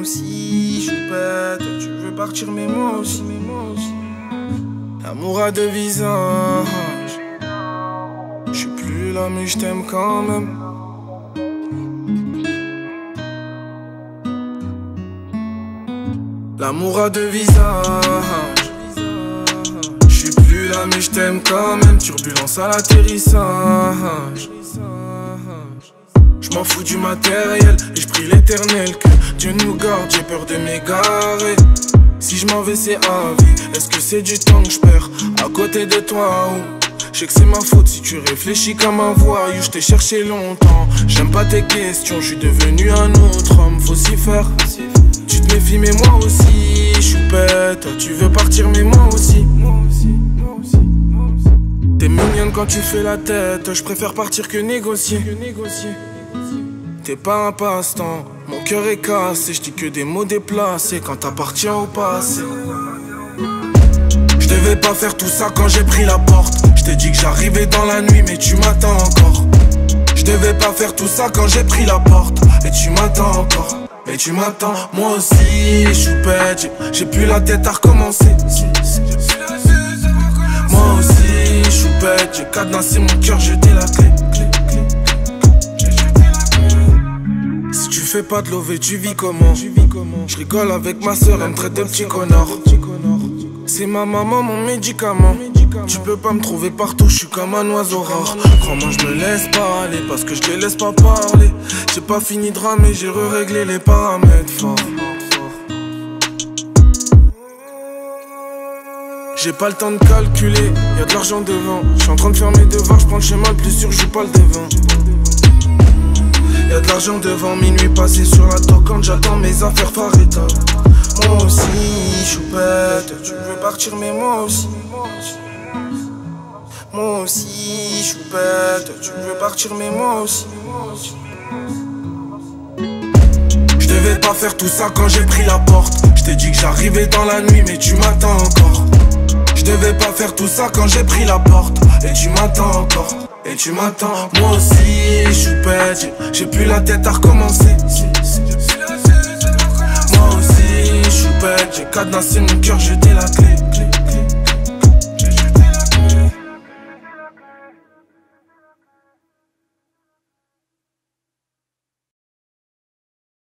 aussi, Choupette. Tu veux partir, mais moi aussi, Amour à deux visages. Je suis plus là, mais je t'aime quand même. L'amour a deux visages. Je suis plus là, mais je t'aime quand même. Turbulence à l'atterrissage. Je m'en fous du matériel et je prie l'éternel que Dieu nous garde. J'ai peur de m'égarer. Si je m'en vais, c'est à vie. Est-ce que c'est du temps que je perds à côté de toi ou... Je sais que c'est ma faute si tu réfléchis comme un voyou. Je t'ai cherché longtemps. J'aime pas tes questions. Je suis devenu un autre homme. Faut s'y faire. Tu te méfies, mais moi aussi. Choupette, toi tu veux partir, mais moi aussi. T'es mignonne quand tu fais la tête. Je préfère partir que négocier. T'es pas un passe-temps, mon cœur est cassé. Je dis que des mots déplacés quand t'appartiens au passé. Je devais pas faire tout ça quand j'ai pris la porte. Je t'ai dit que j'arrivais dans la nuit, mais tu m'attends encore. Je devais pas faire tout ça quand j'ai pris la porte. Et tu m'attends encore, et tu m'attends. Moi aussi, Choupette, j'ai plus la tête à recommencer. Moi aussi, Choupette, j'ai cadenassé mon cœur, jeté la clé. Fais pas de l'ové, tu vis comment? Je rigole avec ma soeur, elle me traite de petit connard. C'est ma maman, mon médicament. Tu peux pas me trouver partout, je suis comme un oiseau rare. Crois-moi, je me laisse pas aller parce que je te laisse pas parler. J'ai pas fini de ramer, j'ai réglé les paramètres forts. J'ai pas le temps de calculer, y'a de l'argent devant. Je suis en train de faire mes devoirs, je prends le schéma le plus sûr, je joue pas le devin. Y'a de l'argent devant, minuit passé sur la tour quand j'attends mes affaires Faretta. Moi aussi, Choupette, tu veux partir, mais moi aussi. Moi aussi, Choupette, tu veux partir, mais moi aussi. Je devais pas faire tout ça quand j'ai pris la porte. Je t'ai dit que j'arrivais dans la nuit, mais tu m'attends encore. Je devais pas faire tout ça quand j'ai pris la porte. Et tu m'attends encore. Et tu m'attends, moi aussi, Choupette, j'ai plus la tête à recommencer. Moi aussi, Choupette, j'ai cadenassé mon cœur, jeté la clé.